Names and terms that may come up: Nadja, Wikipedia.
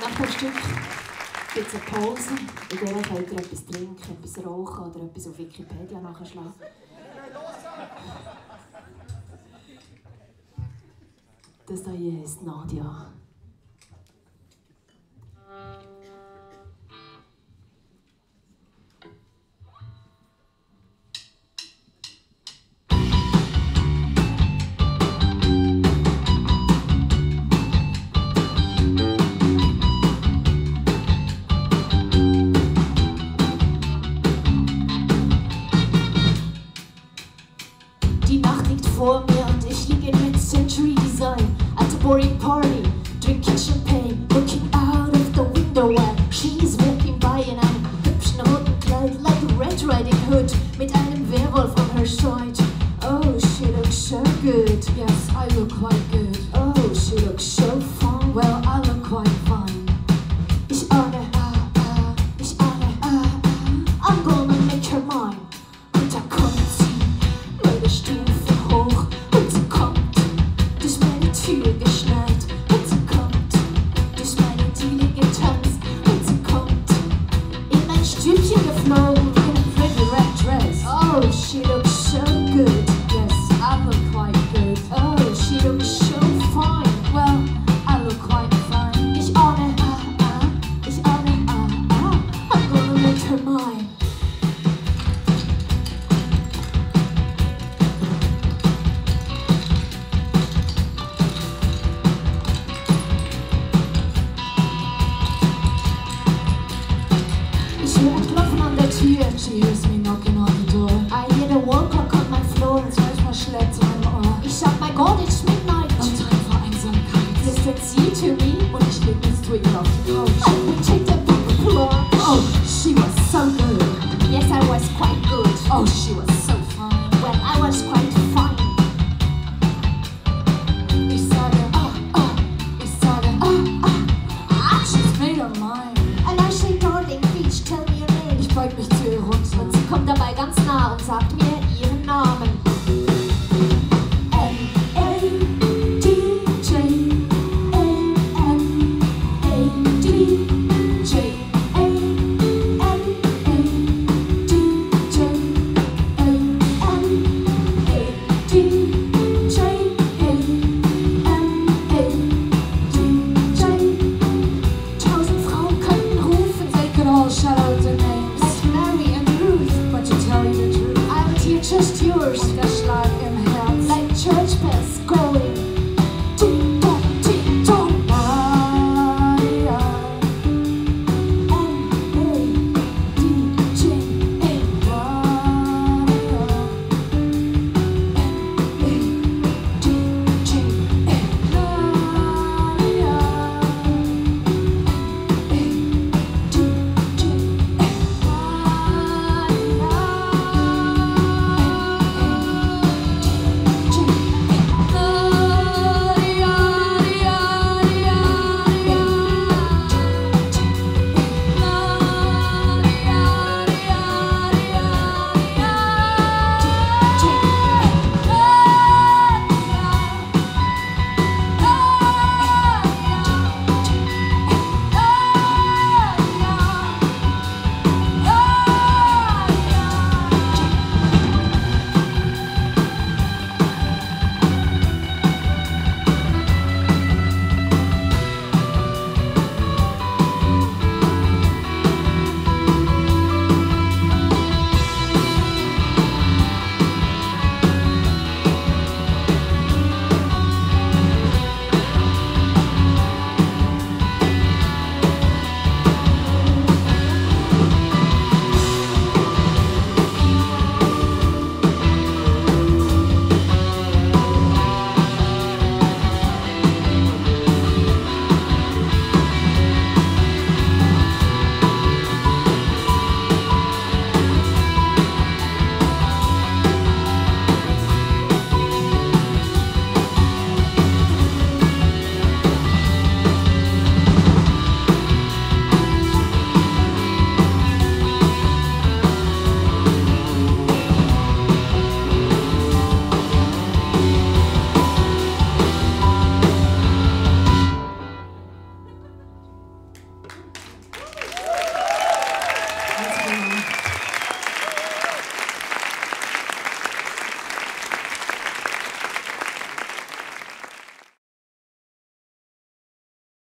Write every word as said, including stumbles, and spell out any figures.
Nach dem Stück gibt es eine Pause, in der könnt ihr etwas trinken, etwas rauchen oder etwas auf Wikipedia nachschlagen. Das hier heisst Nadja. Die Nacht liegt vor mir und ich liege mit Century Design at a boring party, drinking champagne, looking out of the window and she's walking by in einem hübschen roten Kleid like Red Riding Hood mit einem Werwolf on her side. Oh, she looks so good. Yes, I look quite good. Oh, she looks so fine. Well, I look quite fine. Ich ahne, ah, ah, ich ahne, ah, ah, I'm gonna make her mine. Und da kommt sie, meine Stufe hoch, und sie kommt durch meine Tür geschneit, und sie kommt durch meine Diele getanzt, und sie kommt in mein Stübchen geflogen in a pretty red dress. Oh, she looks so good. Yes, I look quite good. Oh, she looks so fine. Well, I look quite fine. Ich ahne, ah, ah, ich ahne, ah, ah, I'm gonna make her mine. She hears me knocking on the door. I hear the wall clock on my floor. Manchmal schlägt sie mein Ohr. Ich hab mein Gold, it's midnight. Noch Zeit für Einsamkeit. Listen, see to me.